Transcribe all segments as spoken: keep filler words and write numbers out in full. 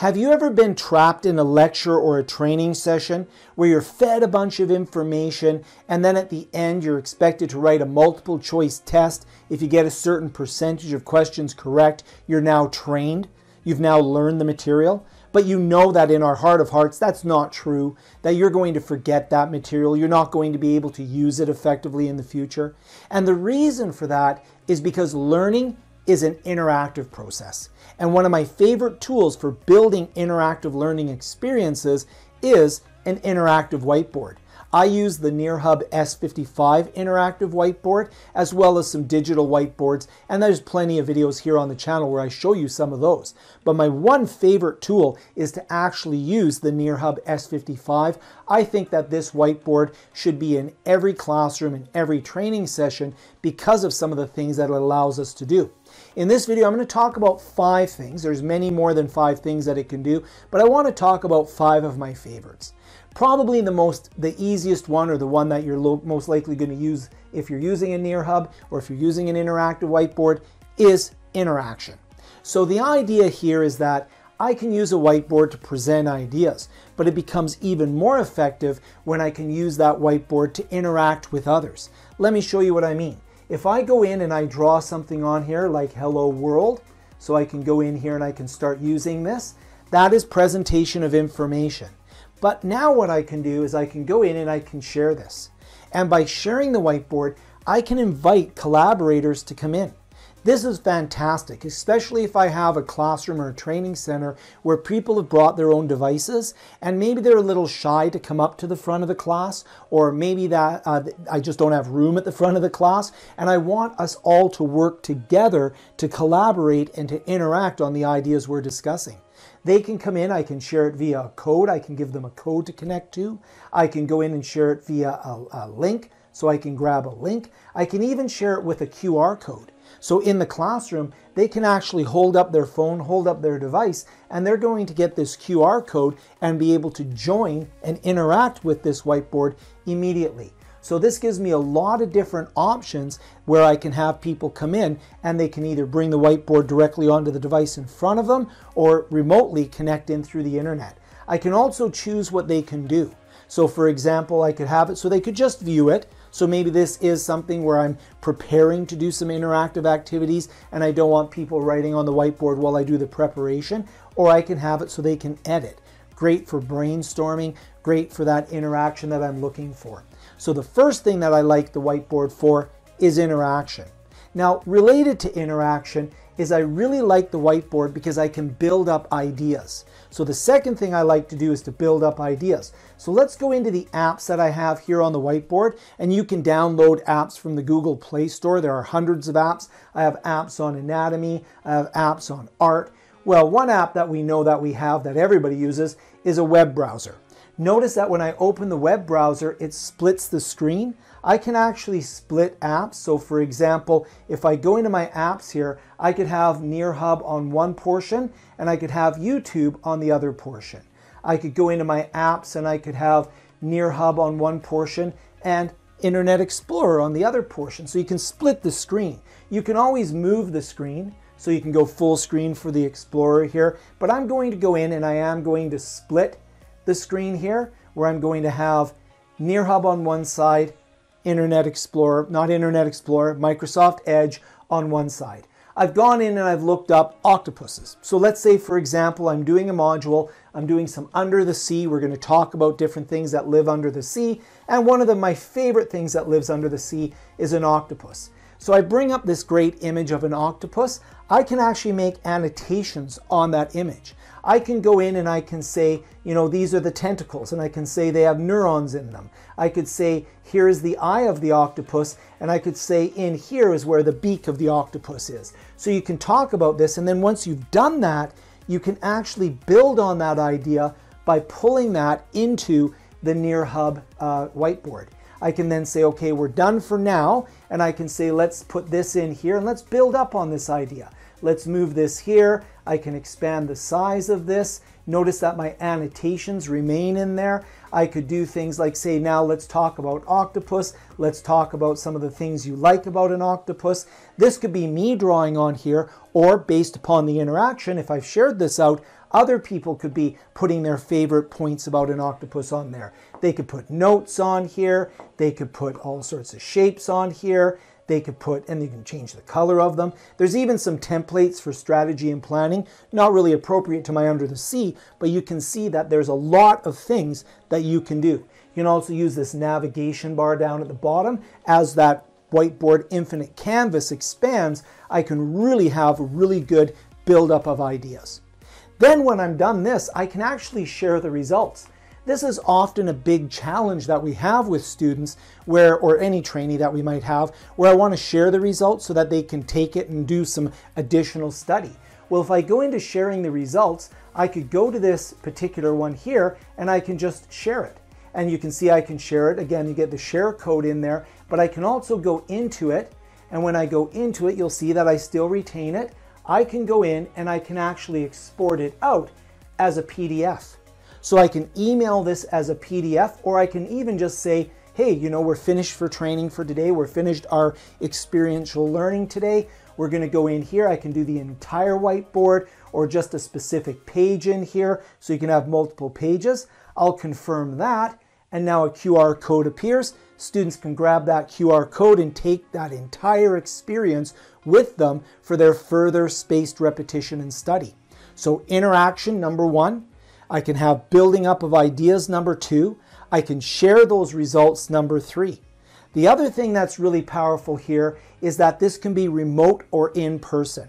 Have you ever been trapped in a lecture or a training session where you're fed a bunch of information and then at the end you're expected to write a multiple choice test? If you get a certain percentage of questions correct, you're now trained. You've now learned the material. But you know that in our heart of hearts, that's not true, that you're going to forget that material. You're not going to be able to use it effectively in the future. And the reason for that is because learning is an interactive process. And one of my favorite tools for building interactive learning experiences is an interactive whiteboard. I use the NearHub S fifty-five interactive whiteboard as well as some digital whiteboards, and there's plenty of videos here on the channel where I show you some of those. But my one favorite tool is to actually use the NearHub S fifty-five. I think that this whiteboard should be in every classroom and every training session because of some of the things that it allows us to do. In this video, I'm going to talk about five things. There's many more than five things that it can do, but I want to talk about five of my favorites. Probably the most, the easiest one, or the one that you're most likely going to use if you're using a NearHub or if you're using an interactive whiteboard, is interaction. So the idea here is that I can use a whiteboard to present ideas, but it becomes even more effective when I can use that whiteboard to interact with others. Let me show you what I mean. If I go in and I draw something on here like hello world, so I can go in here and I can start using this, that is presentation of information. But now what I can do is I can go in and I can share this. And by sharing the whiteboard, I can invite collaborators to come in. This is fantastic, especially if I have a classroom or a training center where people have brought their own devices and maybe they're a little shy to come up to the front of the class, or maybe that uh, I just don't have room at the front of the class, and I want us all to work together to collaborate and to interact on the ideas we're discussing. They can come in, I can share it via a code, I can give them a code to connect to, I can go in and share it via a, a link, so I can grab a link, I can even share it with a Q R code. So in the classroom, they can actually hold up their phone, hold up their device, and they're going to get this Q R code and be able to join and interact with this whiteboard immediately. So this gives me a lot of different options where I can have people come in and they can either bring the whiteboard directly onto the device in front of them or remotely connect in through the internet. I can also choose what they can do. So for example, I could have it so they could just view it. So maybe this is something where I'm preparing to do some interactive activities and I don't want people writing on the whiteboard while I do the preparation, or I can have it so they can edit. Great for brainstorming, great for that interaction that I'm looking for. So the first thing that I like the whiteboard for is interaction. Now, related to interaction is I really like the whiteboard because I can build up ideas. So the second thing I like to do is to build up ideas. So let's go into the apps that I have here on the whiteboard, and you can download apps from the Google Play Store. There are hundreds of apps. I have apps on anatomy, I have apps on art. Well, one app that we know that we have that everybody uses is a web browser. Notice that when I open the web browser, it splits the screen. I can actually split apps. So for example, if I go into my apps here, I could have NearHub on one portion and I could have YouTube on the other portion. I could go into my apps and I could have NearHub on one portion and Internet Explorer on the other portion. So you can split the screen. You can always move the screen. So you can go full screen for the Explorer here, but I'm going to go in and I am going to split the screen here, where I'm going to have NearHub on one side, Internet Explorer, not Internet Explorer, Microsoft Edge on one side. I've gone in and I've looked up octopuses. So let's say, for example, I'm doing a module, I'm doing some under the sea. We're going to talk about different things that live under the sea. And one of the, my favorite things that lives under the sea is an octopus. So I bring up this great image of an octopus. I can actually make annotations on that image. I can go in and I can say, you know, these are the tentacles, and I can say they have neurons in them. I could say, here is the eye of the octopus, and I could say in here is where the beak of the octopus is. So you can talk about this, and then once you've done that, you can actually build on that idea by pulling that into the NearHub uh, whiteboard. I can then say, okay, we're done for now, and I can say, let's put this in here and let's build up on this idea. Let's move this here. I can expand the size of this. Notice that my annotations remain in there. I could do things like say, now let's talk about octopus. Let's talk about some of the things you like about an octopus. This could be me drawing on here, or based upon the interaction, if I've shared this out, Other people could be putting their favorite points about an octopus on there. They could put notes on here. They could put all sorts of shapes on here. They could put, and you can change the color of them. There's even some templates for strategy and planning, not really appropriate to my Under the Sea, but you can see that there's a lot of things that you can do. You can also use this navigation bar down at the bottom. As that whiteboard infinite canvas expands, I can really have a really good buildup of ideas. Then when I'm done this, I can actually share the results. This is often a big challenge that we have with students where, or any trainee that we might have, where I want to share the results so that they can take it and do some additional study. Well, if I go into sharing the results, I could go to this particular one here and I can just share it. And you can see I can share it. Again, you get the share code in there, but I can also go into it. And when I go into it, you'll see that I still retain it. I can go in and I can actually export it out as a P D F. So I can email this as a P D F, or I can even just say, hey, you know, we're finished for training for today. We're finished our experiential learning today. We're going to go in here. I can do the entire whiteboard or just a specific page in here. So you can have multiple pages. I'll confirm that. And now a Q R code appears. Students can grab that Q R code and take that entire experience with them for their further spaced repetition and study. So interaction, number one. I can have building up of ideas, number two. I can share those results, number three. The other thing that's really powerful here is that this can be remote or in person.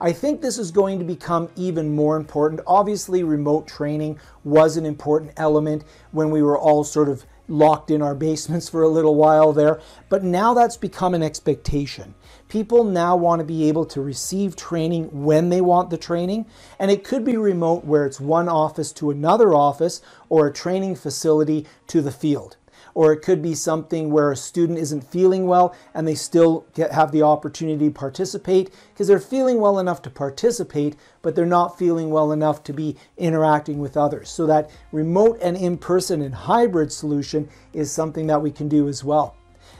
I think this is going to become even more important. Obviously, remote training was an important element when we were all sort of locked in our basements for a little while there, but now that's become an expectation. People now want to be able to receive training when they want the training, and it could be remote where it's one office to another office or a training facility to the field. Or it could be something where a student isn't feeling well and they still get, have the opportunity to participate because they're feeling well enough to participate, but they're not feeling well enough to be interacting with others. So that remote and in-person and hybrid solution is something that we can do as well.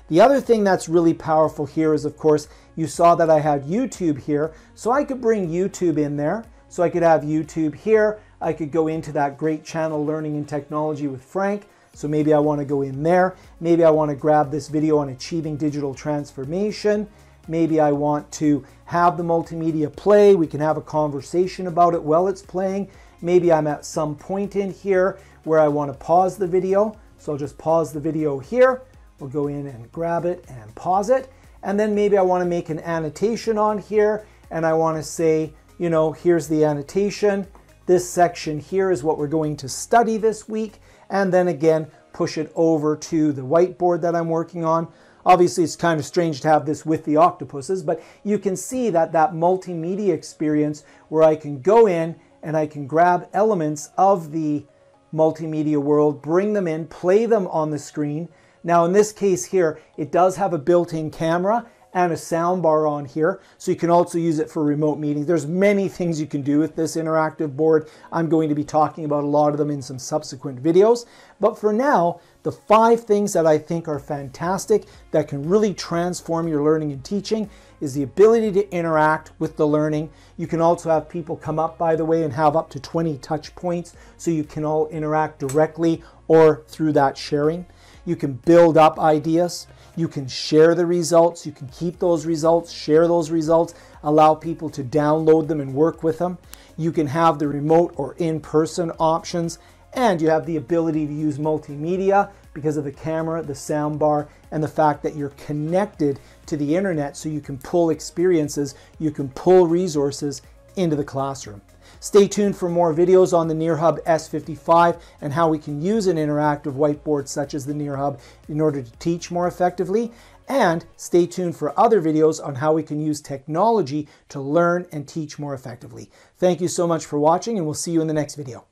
The other thing that's really powerful here is, of course, you saw that I had YouTube here, so I could bring YouTube in there. So I could have YouTube here. I could go into that great channel, Learning and Technology with Frank. So maybe I want to go in there. Maybe I want to grab this video on achieving digital transformation. Maybe I want to have the multimedia play. We can have a conversation about it while it's playing. Maybe I'm at some point in here where I want to pause the video. So I'll just pause the video here. We'll go in and grab it and pause it. And then maybe I want to make an annotation on here. And I want to say, you know, here's the annotation. This section here is what we're going to study this week. And then again, push it over to the whiteboard that I'm working on. Obviously, it's kind of strange to have this with the octopuses, but you can see that that multimedia experience where I can go in and I can grab elements of the multimedia world, bring them in, play them on the screen. Now, in this case here, it does have a built-in camera and a sound bar on here. So you can also use it for remote meetings. There's many things you can do with this interactive board. I'm going to be talking about a lot of them in some subsequent videos. But for now, the five things that I think are fantastic that can really transform your learning and teaching is the ability to interact with the learning. You can also have people come up, by the way, and have up to twenty touch points. So you can all interact directly or through that sharing. You can build up ideas. You can share the results. You can keep those results, share those results, allow people to download them and work with them. You can have the remote or in-person options, and you have the ability to use multimedia because of the camera, the sound bar, and the fact that you're connected to the internet, so you can pull experiences, you can pull resources into the classroom. Stay tuned for more videos on the NearHub S fifty-five and how we can use an interactive whiteboard such as the NearHub in order to teach more effectively. And stay tuned for other videos on how we can use technology to learn and teach more effectively. Thank you so much for watching, and we'll see you in the next video.